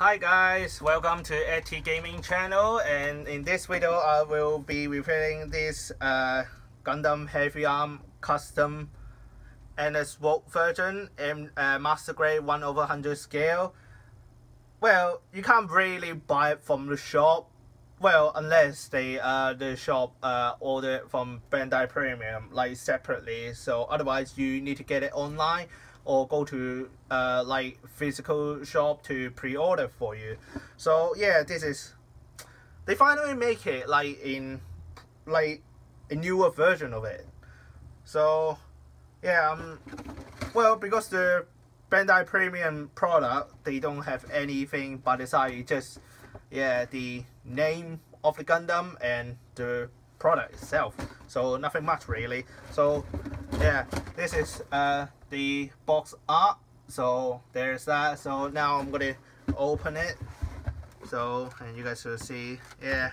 Hi guys, welcome to Atty Gaming Channel, and in this video I will be repairing this Gundam Heavyarms Custom NSW version in Master Grade 1/100 scale. Well, you can't really buy it from the shop, well, unless they the shop order it from Bandai Premium like separately, so otherwise you need to get it online or go to like physical shop to pre-order for you. So yeah, this is, they finally make it like in like a newer version of it. So yeah, well, because the Bandai Premium product, they don't have anything but it's just, yeah, the name of the Gundam and the product itself, so nothing much really. So yeah, this is the box art, so there's that. So now I'm gonna open it, so, and you guys will see. Yeah,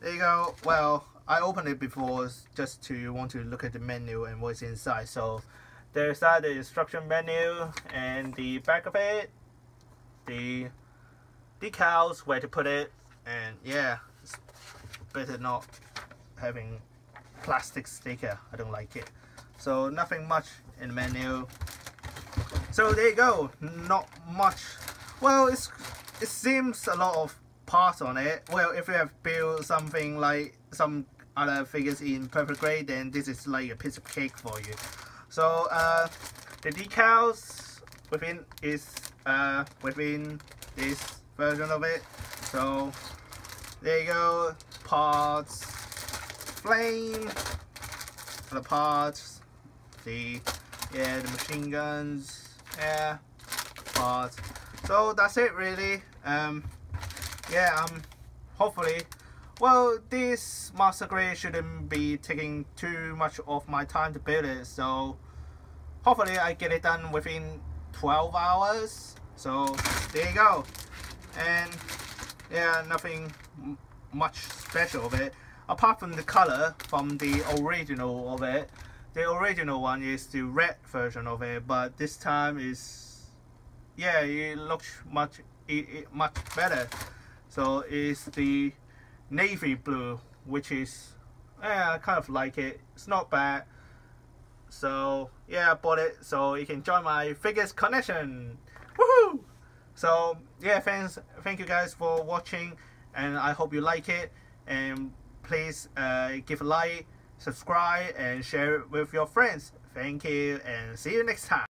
there you go. Well, I opened it before just to want to look at the menu and what's inside. So there's that, the instruction menu, and the back of it, the decals, where to put it, and yeah, it's better not having plastic sticker, I don't like it. So nothing much in the menu. So there you go, not much. Well, it seems a lot of parts on it. Well, if you have built something like some other figures in perfect grade, then this is like a piece of cake for you. So the decals within is within this version of it. So there you go, parts, flame, the parts, the machine guns, yeah, parts. So that's it really. Yeah, hopefully, well, this Master Grade shouldn't be taking too much of my time to build it, so hopefully I get it done within 12 hours. So there you go, and yeah, nothing much special of it apart from the color from the original of it. The original one is the red version of it, but this time is, yeah, it looks much better. So it's the navy blue, which is, yeah, I kind of like it. It's not bad. So yeah, I bought it so you can join my figures connection. Woohoo! So yeah, thank you guys for watching, and I hope you like it, and please give a like, subscribe, and share it with your friends. Thank you, and see you next time.